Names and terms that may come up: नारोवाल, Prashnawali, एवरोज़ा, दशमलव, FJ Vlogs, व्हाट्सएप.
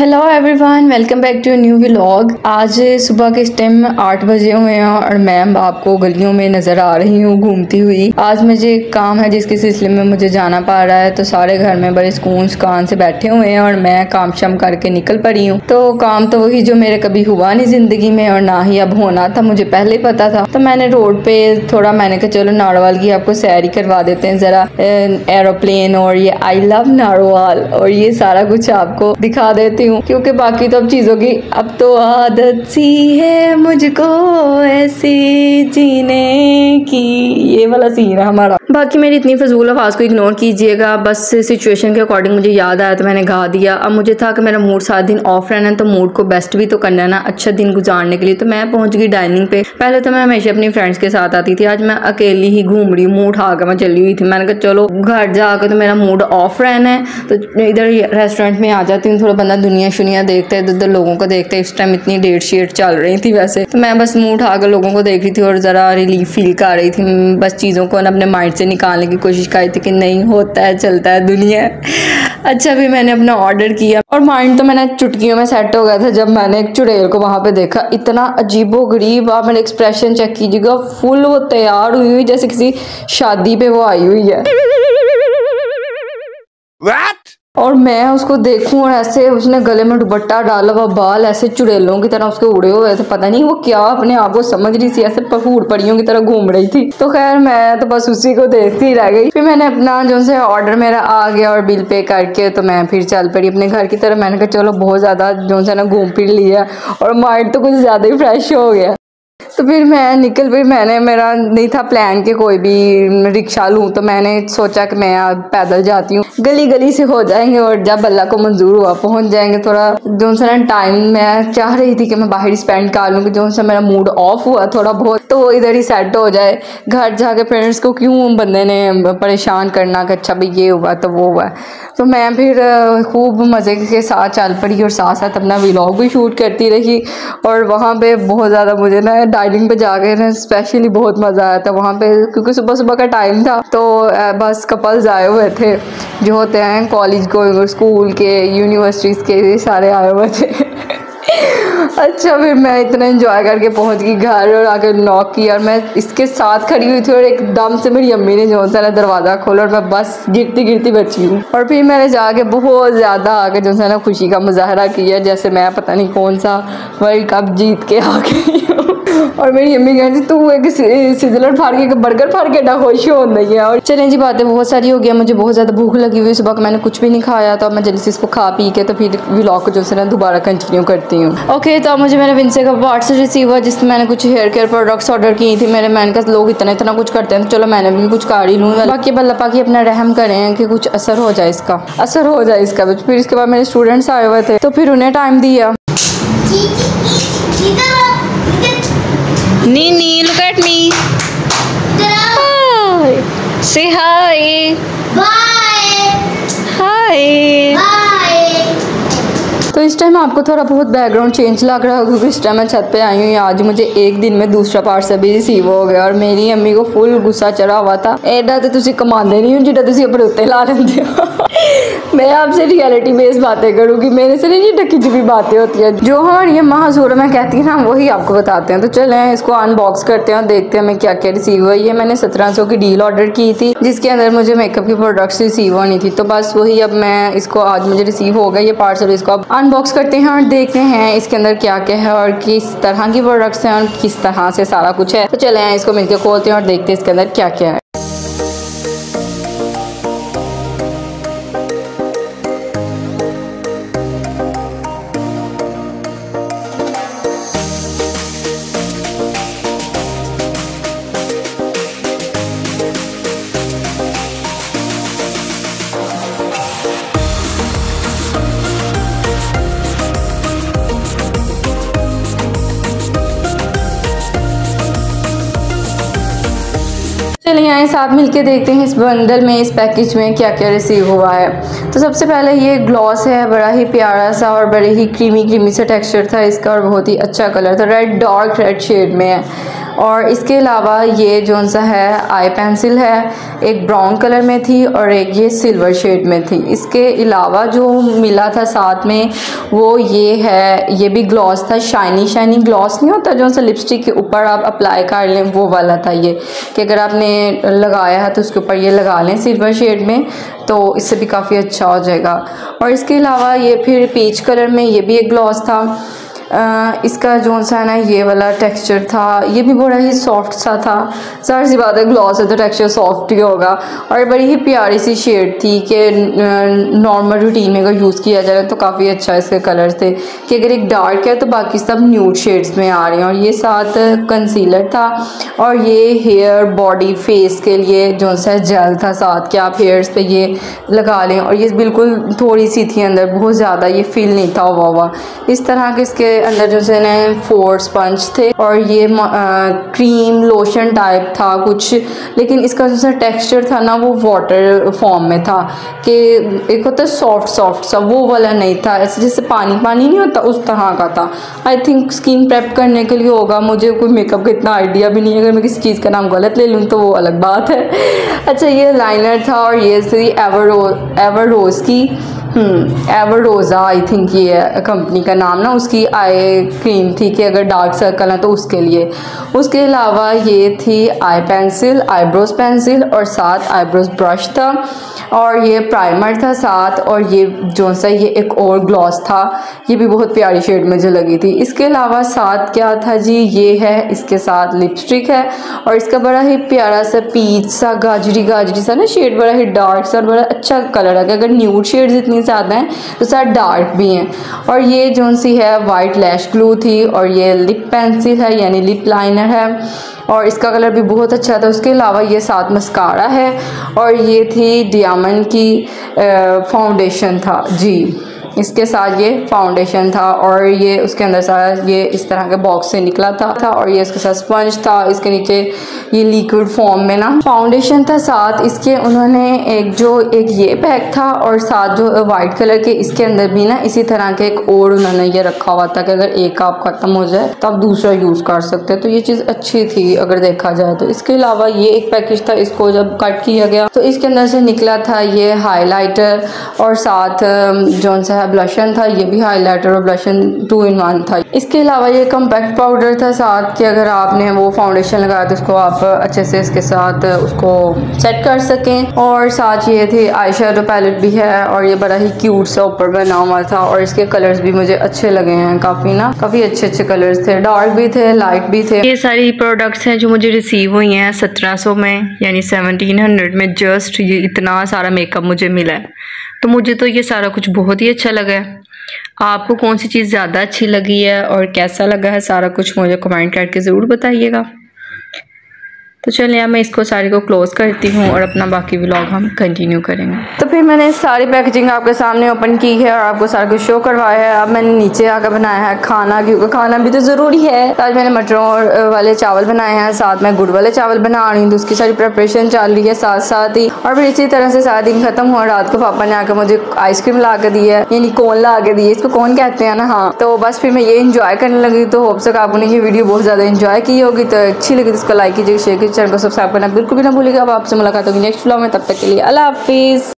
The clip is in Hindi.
Hello everyone, welcome back to new vlog. आज सुबह के इस टाइम 8 बजे हुए हैं और मैं आपको गलियों में नज़र आ रही हूँ घूमती हुई। आज मुझे एक काम है जिसके सिलसिले में मुझे जाना पा रहा है, तो सारे घर में बड़े सुकून से बैठे हुए हैं और मैं काम शाम करके निकल पड़ी हूँ। तो काम तो वही जो मेरे कभी हुआ नहीं ज़िंदगी में और ना ही अब होना था, मुझे पहले पता था। तो मैंने रोड पे थोड़ा मैंने कहा चलो नारोवाल की आपको सैर करवा देते हैं ज़रा, एरोप्लेन और ये आई लव नारोवाल और ये सारा कुछ आपको दिखा देती हूँ, क्योंकि बाकी तो अब चीजों की अब तो आदत सी है मुझको ऐसे जीने की, ये वाला सीन है हमारा। बाकी मेरी इतनी फजूल आवाज़ को इग्नोर कीजिएगा, बस सिचुएशन के अकॉर्डिंग मुझे याद आया तो मैंने गा दिया। अब मुझे था कि मेरा मूड 7 दिन ऑफ रहना है तो मूड को बेस्ट भी तो करना है ना, अच्छा दिन गुजारने के लिए। तो मैं पहुंच गई डाइनिंग पे। पहले तो मैं हमेशा अपनी फ्रेंड्स के साथ आती थी, आज मैं अकेली ही घूम रही हूँ, मूड हागा मैं चली हुई थी। मैंने कहा चलो घर जाकर तो मेरा मूड ऑफ रहना है तो इधर रेस्टोरेंट में आ जाती हूँ, थोड़ा बंदा दुनिया शुनिया देखता है, इधर उधर लोगों को देखता है। इस टाइम इतनी डेट शेट चल रही थी वैसे, तो मैं बस मूड हागा लोगों को देख रही थी और ज़रा रिलीफ फील कर रही थी। बस चीज़ों को अपने माइंड से निकालने की कोशिश कर रही थी कि नहीं होता है चलता है दुनिया। अच्छा भी मैंने अपना ऑर्डर किया और माइंड तो मैंने चुटकियों में सेट हो गया था जब मैंने एक चुड़ैल को वहाँ पे देखा। इतना अजीबो गरीब, आप मेरे एक्सप्रेशन चेक कीजिएगा, फुल वो तैयार हुई हुई जैसे किसी शादी पे वो आई हुई है। What? और मैं उसको देखूं और ऐसे उसने गले में दुपट्टा डाला हुआ, बाल ऐसे चुड़ैलों की तरह उसके उड़े हुए थे, पता नहीं वो क्या अपने आप को समझ रही थी, ऐसे पफूर परियों की तरह घूम रही थी। तो खैर मैं तो बस उसी को देखती ही रह गई। फिर मैंने अपना जो से ऑर्डर मेरा आ गया और बिल पे करके तो मैं फिर चल पड़ी अपने घर की तरफ। मैंने कहा चलो बहुत ज़्यादा जो से ना घूम फिर लिया और माइंड तो कुछ ज़्यादा ही फ्रेश हो गया। तो फिर मैं निकल गई। मैंने मेरा नहीं था प्लान कि कोई भी रिक्शा लूँ, तो मैंने सोचा कि मैं पैदल जाती हूँ, गली गली से हो जाएंगे और जब अल्लाह को मंजूर हुआ पहुँच जाएंगे। थोड़ा जो सा ना टाइम मैं चाह रही थी कि मैं बाहर स्पेंड कर लूँ, जो सा मेरा मूड ऑफ हुआ थोड़ा बहुत तो इधर ही सेट हो जाए। घर जाके पेरेंट्स को क्यों बंदे ने परेशान करना कि अच्छा भाई ये हुआ तो वो हुआ। तो मैं फिर खूब मज़े के साथ चल पड़ी और साथ साथ अपना व्लॉग भी शूट करती रही। और वहाँ पे बहुत ज़्यादा मुझे ना डाइनिंग पे जाके ना स्पेशली बहुत मज़ा आया था वहाँ पे, क्योंकि सुबह सुबह का टाइम था तो बस कपल्स आए हुए थे जो होते हैं कॉलेज गोइंग, स्कूल के, यूनिवर्सिटीज़ के, सारे आए हुए थे। अच्छा फिर मैं इतना एंजॉय करके पहुंच गई घर और आके नॉक किया और मैं इसके साथ खड़ी हुई थी और एकदम से मेरी अम्मी ने जो सा ना दरवाज़ा खोला और मैं बस गिरती गिरती बची हूँ। और फिर मैंने जाके बहुत ज़्यादा आके जो सा ना खुशी का मुजाहरा किया जैसे मैं पता नहीं कौन सा वर्ल्ड कप जीत के आ गई हूँ। और मेरी अम्मी कहती तू एक सिजलर फाड़ के, एक बर्गर फाड़ के ना खुश हो नहीं है। और चले जी बातें बहुत सारी हो गई, मुझे बहुत ज़्यादा भूख लगी हुई, सुबह का मैंने कुछ भी नहीं खाया तो मैं जल्दी से इसको खा पी के तो फिर व्लॉग को जो सा ना दोबारा कंटिन्यू करती हूँ। ओके तो मुझे मेरे विंसे का व्हाट्सएप रिसीव हुआ जिसमें मैंने कुछ हेयर केयर प्रोडक्ट्स ऑर्डर की थी। मेरे मैंने कहा लोग इतना इतना कुछ करते हैं तो चलो मैंने भी कुछ कार ही लूँ, बाकी बल्ला पाकि अपना रहम करें कि कुछ असर हो जाए इसका, असर हो जाए इसका। फिर इसके बाद मेरे स्टूडेंट्स आए हुए थे तो फिर उन्हें टाइम दिया। नी नी लुक एट मी, से हाय हाय। तो इस टाइम आपको थोड़ा बहुत बैकग्राउंड चेंज लग रहा है क्योंकि इस टाइम मैं छत पे आई हूँ। आज मुझे एक दिन में दूसरा पार्सल भी रिसीव हो गया और मेरी अम्मी को फुल गुस्सा चढ़ा हुआ था, एडा तो तुम कमाते नहीं हो जिडा तुम अपने उत्ते ला लेंगे हो। मैं आपसे रियलिटी बेस बातें करूँगी, मेरे से नहीं ढकी जुबी बातें होती है जो हमारी अम्मा हजूर में कहती है ना, वही आपको बताते हैं। तो चलें इसको अनबॉक्स करते हैं और देखते हैं हमें क्या क्या रिसीव हुआ। ये मैंने 1700 की डील ऑर्डर की थी जिसके अंदर मुझे मेकअप की प्रोडक्ट्स रिसीव होनी थी, तो बस वही अब मैं इसको आज मुझे रिसीव हो गया ये पार्सल। इसको अब अनबॉक्स करते हैं और देखते हैं इसके अंदर क्या क्या है और किस तरह की प्रोडक्ट्स हैं और किस तरह से सारा कुछ है। तो चलें इसको मिलकर खोलते हैं और देखते हैं इसके अंदर क्या क्या है। चलिए यहाँ साथ मिलके देखते हैं इस बंडल में, इस पैकेज में क्या क्या रिसीव हुआ है। तो सबसे पहले ये ग्लॉस है, बड़ा ही प्यारा सा और बड़े ही क्रीमी क्रीमी सा टेक्सचर था इसका और बहुत ही अच्छा कलर था, रेड डार्क रेड शेड में है। और इसके अलावा ये जो सा है आई पेंसिल है, एक ब्राउन कलर में थी और एक ये सिल्वर शेड में थी। इसके अलावा जो मिला था साथ में वो ये है, ये भी ग्लॉस था, शाइनी शाइनी ग्लॉस नहीं होता जो सा लिपस्टिक के ऊपर आप अप्लाई कर लें, वो वाला था ये, कि अगर आपने लगाया है तो उसके ऊपर ये लगा लें सिल्वर शेड में, तो इससे भी काफ़ी अच्छा हो जाएगा। और इसके अलावा ये फिर पीच कलर में ये भी एक ग्लॉस था। इसका जो सा है ना ये वाला टेक्सचर था, ये भी बड़ा ही सॉफ्ट सा था। ज़ाहिर सी बात है ग्लॉस है तो टेक्सचर सॉफ्ट ही होगा। और बड़ी ही प्यारी सी शेड थी कि नॉर्मल रूटीन में अगर यूज़ किया जा रहा है तो काफ़ी अच्छा इसके कलर थे, कि अगर एक डार्क है तो बाकी सब न्यूड शेड्स में आ रहे हैं। और ये साथ कंसीलर था और ये हेयर बॉडी फेस के लिए जो सा जेल था साथ, कि आप हेयर्स पे ये लगा लें। और ये बिल्कुल थोड़ी सी थी अंदर, बहुत ज़्यादा ये फील नहीं था हुआ हुआ। इस तरह के इसके अंदर जो से ना 4 स्पंज थे। और ये क्रीम लोशन टाइप था कुछ, लेकिन इसका जो सा टेक्सचर था ना वो वाटर फॉर्म में था, कि एक होता सॉफ्ट सॉफ्ट सा, वो वाला नहीं था, ऐसे जैसे पानी पानी नहीं होता उस तरह का था। आई थिंक स्किन प्रेप करने के लिए होगा, मुझे कोई मेकअप का इतना आइडिया भी नहीं है, अगर मैं किसी चीज़ का नाम गलत ले लूँ तो वो अलग बात है। अच्छा ये लाइनर था और ये थी एवरोज की एवरोज़ा, आई थिंक ये कंपनी का नाम ना, उसकी आई क्रीम थी कि अगर डार्क सर्कल है तो उसके लिए। उसके अलावा ये थी आई पेंसिल, आईब्रोज पेंसिल और साथ आईब्रोज ब्रश था। और ये प्राइमर था साथ, और ये जो सा ये एक और ग्लॉस था, ये भी बहुत प्यारी शेड मुझे लगी थी। इसके अलावा साथ क्या था जी, ये है, इसके साथ लिपस्टिक है। और इसका बड़ा ही प्यारा सा पीच सा गाजरी गाजरी सा ना शेड, बड़ा ही डार्क सा और बड़ा अच्छा कलर है, कि अगर न्यूड शेड इतनी ज़्यादा हैं तो साथ डार्क भी हैं। और ये जो सी है वाइट लैश ग्लू थी, और ये लिप पेंसिल है यानी लिप लाइनर है, और इसका कलर भी बहुत अच्छा था। उसके अलावा ये साथ मस्कारा है, और ये थी डायमंड की फाउंडेशन था जी, इसके साथ ये फाउंडेशन था। और ये उसके अंदर सारा ये इस तरह के बॉक्स से निकला था। और ये उसके साथ स्पंज था, इसके नीचे ये लिक्विड फॉर्म में ना फाउंडेशन था साथ। इसके उन्होंने एक ये पैक था, और साथ जो वाइट कलर के इसके अंदर भी ना इसी तरह के एक और उन्होंने ये रखा हुआ था, कि अगर एक आप ख़त्म हो जाए तो आप दूसरा यूज़ कर सकते हैं, तो ये चीज़ अच्छी थी अगर देखा जाए तो। इसके अलावा ये एक पैकेज था, इसको जब कट किया गया तो इसके अंदर से निकला था ये हाईलाइटर, और साथ जो सा ब्लशन था, ये भी हाइलाइटर और ब्लशन 2 in 1 था। इसके अलावा ये कम्पैक्ट पाउडर था साथ, कि अगर आपने वो फाउंडेशन लगाया तो उसको आप अच्छे से इसके साथ उसको सेट कर सकें। और साथ ये थे आई शेडो पैलेट भी है, और ये बड़ा ही क्यूट सा ऊपर बना हुआ था। और इसके कलर्स भी मुझे अच्छे लगे हैं काफ़ी ना, काफ़ी अच्छे अच्छे कलर्स थे, डार्क भी थे लाइट भी थे। ये सारी प्रोडक्ट्स हैं जो मुझे रिसीव हुई हैं 1700 में, यानी 1700 में जस्ट ये इतना सारा मेकअप मुझे मिला है। तो मुझे तो ये सारा कुछ बहुत ही अच्छा लगा है। आपको कौन सी चीज़ ज़्यादा अच्छी लगी है और कैसा लगा है सारा कुछ मुझे कमेंट करके ज़रूर बताइएगा। तो चलिए यार मैं इसको सारे को क्लोज़ करती हूँ और अपना बाकी व्लॉग हम कंटिन्यू करेंगे। तो फिर मैंने सारी पैकेजिंग आपके सामने ओपन की है और आपको सारा कुछ शो करवाया है। अब मैंने नीचे आकर बनाया है खाना, क्योंकि खाना भी तो ज़रूरी है। आज मैंने मटरों वाले चावल बनाए हैं, साथ में गुड़ वाले चावल बना रही हूँ, तो उसकी सारी प्रेपरेशन चल रही है साथ साथ ही। और फिर इसी तरह से सारा दिन खत्म हुआ। रात को पापा ने आकर मुझे आइसक्रीम ला के दी है, यानी कोन ला के दी है, इसको कोन कहते हैं ना, हाँ। तो बस फिर मैं ये इन्जॉय करने लगी। तो होप सो आपने ये वीडियो बहुत ज़्यादा इन्जॉय की होगी। तो अच्छी लगी तो इसको लाइक कीजिए, शेयर कीजिए, चैनल को सब्सक्राइब करना बिल्कुल भी ना भूलिएगा। अब आपसे मुलाकात होगी नेक्स्ट व्लॉग में, तब तक के लिए अल्लाह हाफिज़।